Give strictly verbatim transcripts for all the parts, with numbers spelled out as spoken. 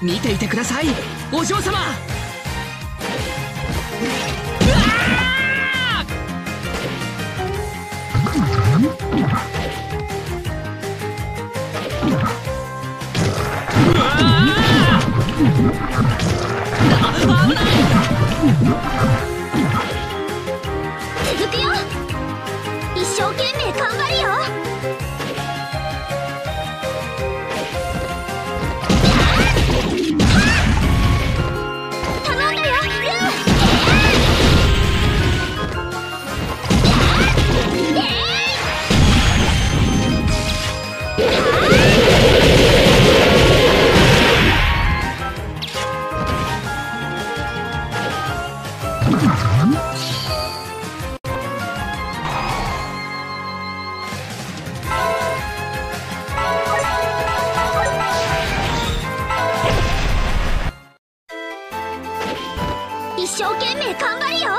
見ていてください、お嬢様。続くよ。一生懸命頑張るよ。一生懸命頑張るよ。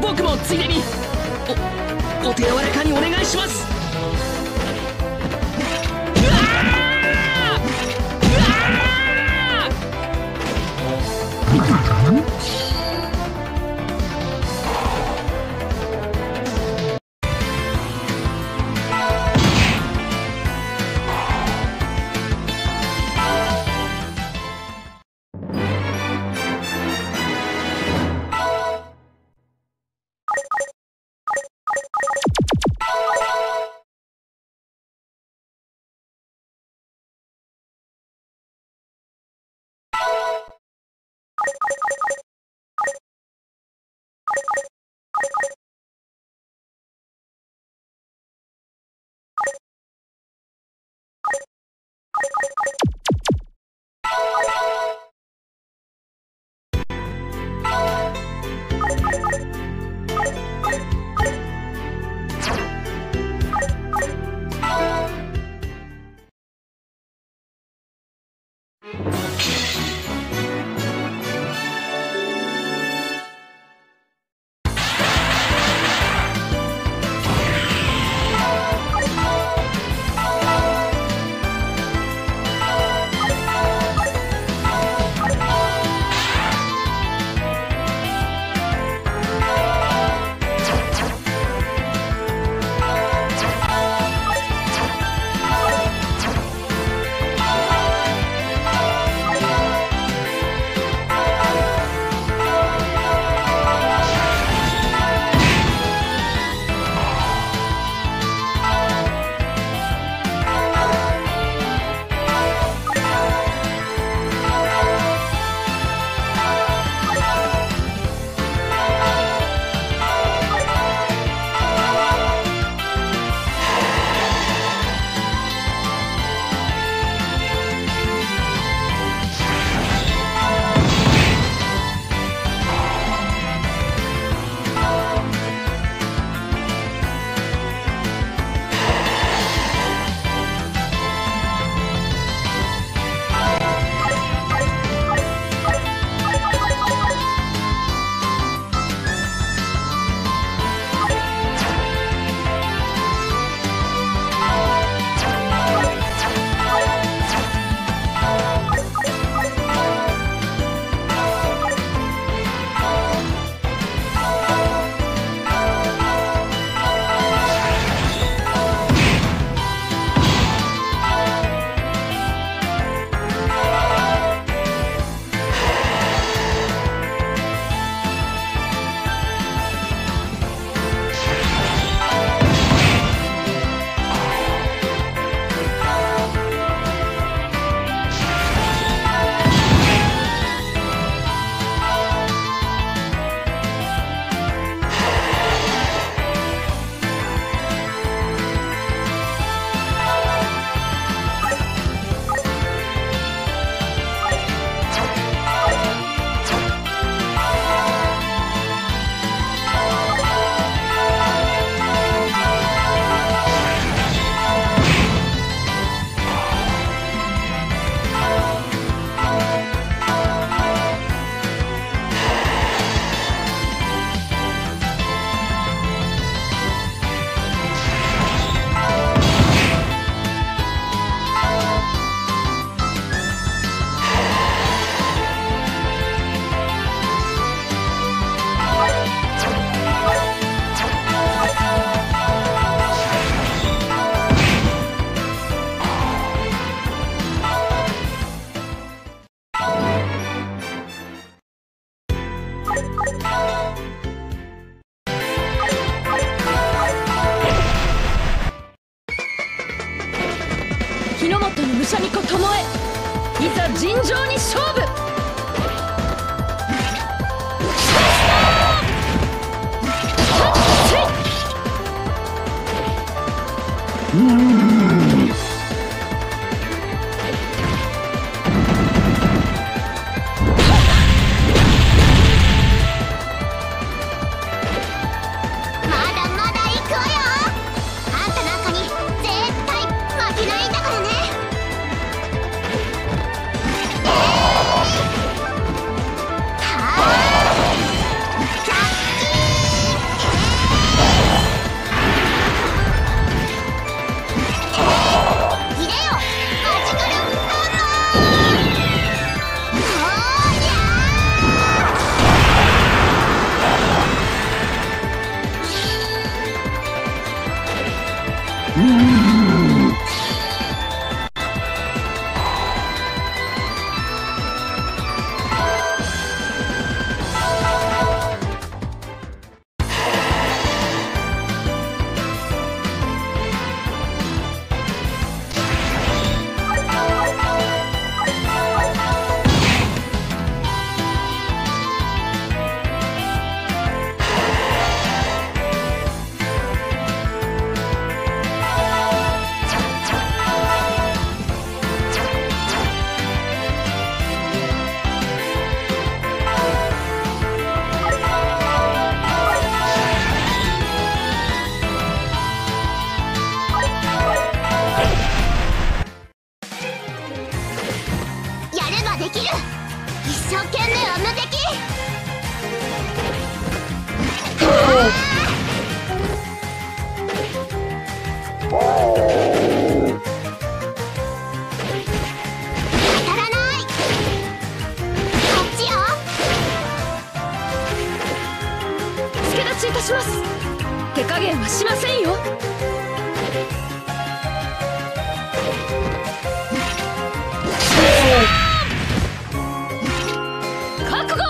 ぼ僕もついでにおお手柔らかにお願いします。いざ尋常に勝負。手加減はしませんよ。覚悟。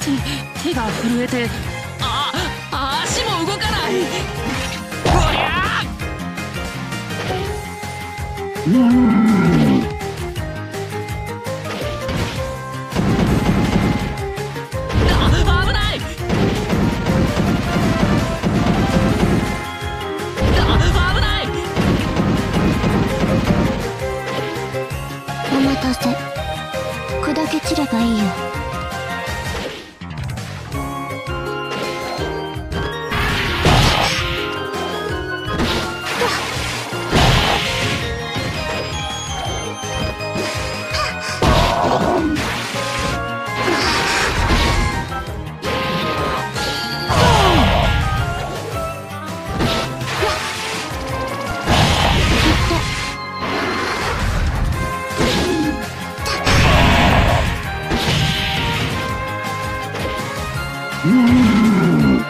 手が震えて、ああ足も動かない。おりゃあ、危ない。あ、危ない。お待たせ。砕け散ればいいよ。Mm-hmm.